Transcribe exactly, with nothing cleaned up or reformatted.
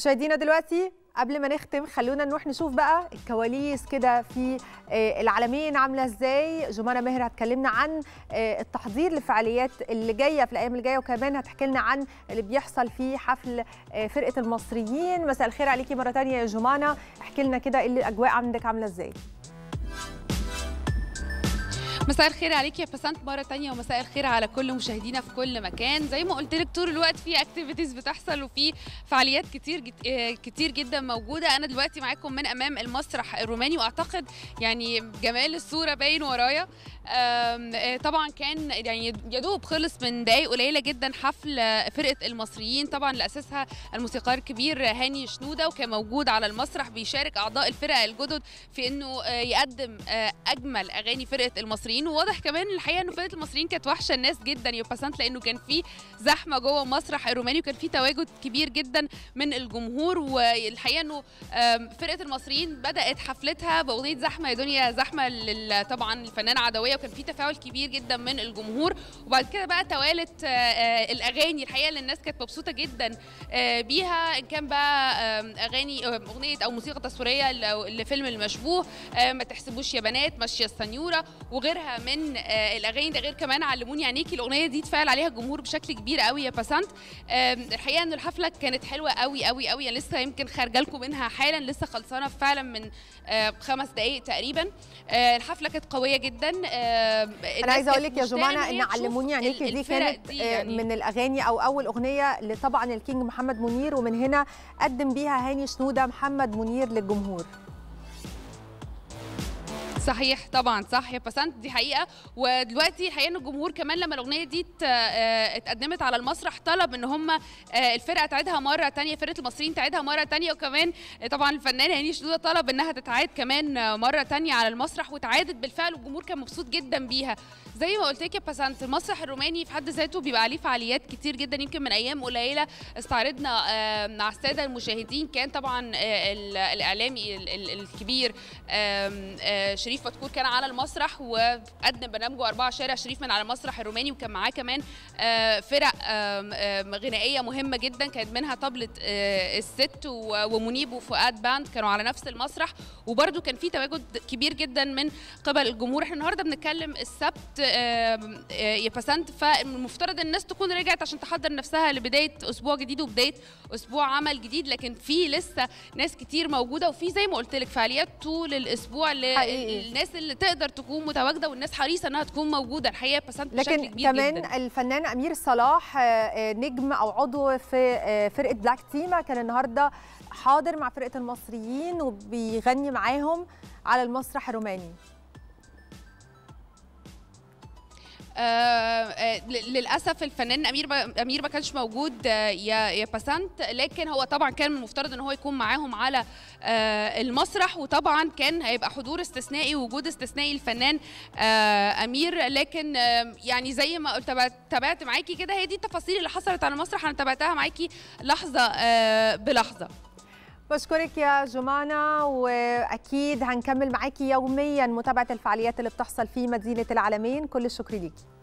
مشاهدينا دلوقتي قبل ما نختم خلونا نروح نشوف بقى الكواليس كده في العالمين عامله ازاي. جومانا ماهر هتكلمنا عن التحضير للفعاليات اللي جايه في الايام الجايه، وكمان هتحكي لنا عن اللي بيحصل في حفل فرقه المصريين. مساء الخير عليكي مره ثانيه يا جومانا، احكي لنا كده الاجواء عندك عامله ازاي. مساء الخير عليكي يا بسنت مره ثانيه، ومساء الخير على كل مشاهدينا في كل مكان. زي ما قلت لك طول الوقت في اكتيفيتيز بتحصل وفي فعاليات كتير جد كتير جدا موجوده. انا دلوقتي معاكم من امام المسرح الروماني، واعتقد يعني جمال الصوره باين ورايا. طبعا كان يعني يا دوب خلص من دقايق قليله جدا حفل فرقه المصريين، طبعا لاسسها الموسيقار الكبير هاني شنودة، وكان موجود على المسرح بيشارك اعضاء الفرقه الجدد في انه يقدم اجمل اغاني فرقه المصريين. وواضح كمان الحقيقه انه فرقه المصريين كانت وحشه الناس جدا يا بسنت، لانه كان في زحمه جوه مسرح الروماني وكان في تواجد كبير جدا من الجمهور. والحقيقه انه فرقه المصريين بدات حفلتها باغنيه زحمه يا دنيا زحمه طبعا الفنان عدويه، وكان في تفاعل كبير جدا من الجمهور. وبعد كده بقى توالت الاغاني الحقيقه اللي الناس كانت مبسوطه جدا بيها، ان كان بقى اغاني اغنيه او موسيقى تصويريه لفيلم المشبوه، ما تحسبوش يا بنات، ماشيه السنيوره، وغيرها من الاغاني. ده غير كمان علموني عينيكي، الاغنيه دي اتفاعل عليها الجمهور بشكل كبير قوي يا بسنت. الحقيقه ان الحفله كانت حلوه قوي قوي قوي، لسه يمكن خارجه لكم منها حالا، لسه خلصانه فعلا من خمس دقائق تقريبا. الحفله كانت قويه جدا. انا عايزه اقول لك يا جماعه ان علموني عينيكي دي كانت دي يعني من الاغاني او اول اغنيه لطبعا الكينج محمد منير، ومن هنا قدم بيها هاني شنودة محمد منير للجمهور. صحيح طبعا، صح يا بسنت دي حقيقه. ودلوقتي الحقيقه ان الجمهور كمان لما الاغنيه دي اتقدمت على المسرح طلب ان هم الفرقه تعيدها مره ثانيه، فرقه المصريين تعيدها مره ثانيه، وكمان طبعا الفنان هاني شنودة طلب انها تتعاد كمان مره ثانيه على المسرح، واتعادت بالفعل والجمهور كان مبسوط جدا بيها. زي ما قلت لك يا بسنت المسرح الروماني في حد ذاته بيبقى عليه فعاليات كتير جدا. يمكن من ايام قليله استعرضنا مع الساده المشاهدين، كان طبعا الاعلامي الكبير شريف فؤاد كان على المسرح وقدم برنامجه أربعة شارع شريف من على المسرح الروماني، وكان معاه كمان فرق غنائيه مهمه جدا كانت منها طابلة الست ومنيب وفؤاد باند، كانوا على نفس المسرح، وبرده كان في تواجد كبير جدا من قبل الجمهور. احنا النهارده بنتكلم السبت يا بسنت، فالمفترض الناس تكون رجعت عشان تحضر نفسها لبدايه اسبوع جديد وبدايه اسبوع عمل جديد، لكن في لسه ناس كتير موجوده، وفي زي ما قلت لك فعاليات طول الاسبوع ل الناس اللي تقدر تكون متواجده، والناس حريصه انها تكون موجوده الحقيقه بسنت بشكل كبير جدا. لكن كمان الفنان امير صلاح نجم او عضو في فرقه بلاك تيما كان النهارده حاضر مع فرقه المصريين وبيغني معاهم على المسرح الروماني. آه للاسف الفنان امير با امير ما كانش موجود آه يا يا بسنت، لكن هو طبعا كان من المفترض ان هو يكون معاهم على آه المسرح، وطبعا كان هيبقى حضور استثنائي ووجود استثنائي الفنان آه امير. لكن آه يعني زي ما قلت تابعت معاكي كده، هي دي التفاصيل اللي حصلت على المسرح، انا تابعتها معاكي لحظه آه بلحظه. بشكرك يا جومانا، واكيد هنكمل معاكي يوميا متابعه الفعاليات اللي بتحصل في مدينه العلمين. كل الشكر ليكي.